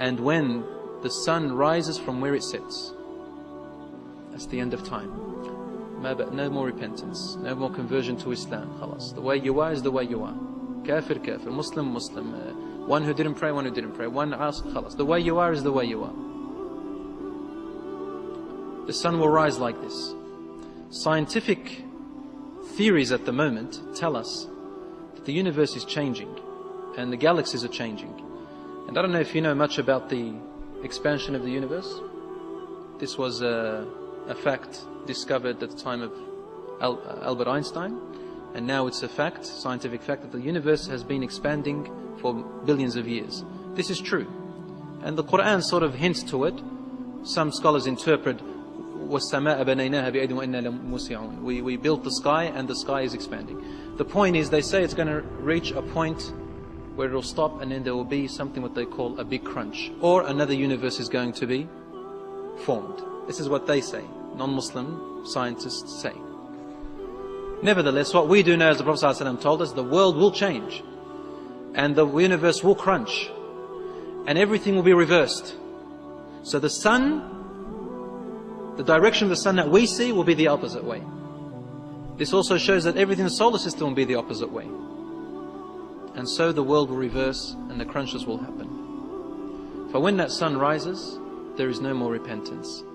and when the sun rises from where it sets. That's the end of time. No more repentance, no more conversion to Islam. Khalas. The way you are is the way you are. Kafir, kafir, Muslim, Muslim. One who didn't pray, one who didn't pray. One asks, khalas. The way you are is the way you are. The sun will rise like this. Scientific theories at the moment tell us that the universe is changing and the galaxies are changing. And I don't know if you know much about the expansion of the universe. This was a fact discovered at the time of Albert Einstein, and now it's a fact, scientific fact, that the universe has been expanding for billions of years. This is true, and the Quran sort of hints to it. Some scholars interpret, we built the sky and the sky is expanding. The point is, they say it's going to reach a point where it will stop, and then there will be something what they call a big crunch, or another universe is going to be formed. This is what they say, non-Muslim scientists say. Nevertheless, what we do know, as the Prophet ﷺ told us, the world will change and the universe will crunch and everything will be reversed. So the sun, the direction of the sun that we see will be the opposite way. This also shows that everything in the solar system will be the opposite way. And so the world will reverse and the crunches will happen. For when that sun rises, there is no more repentance.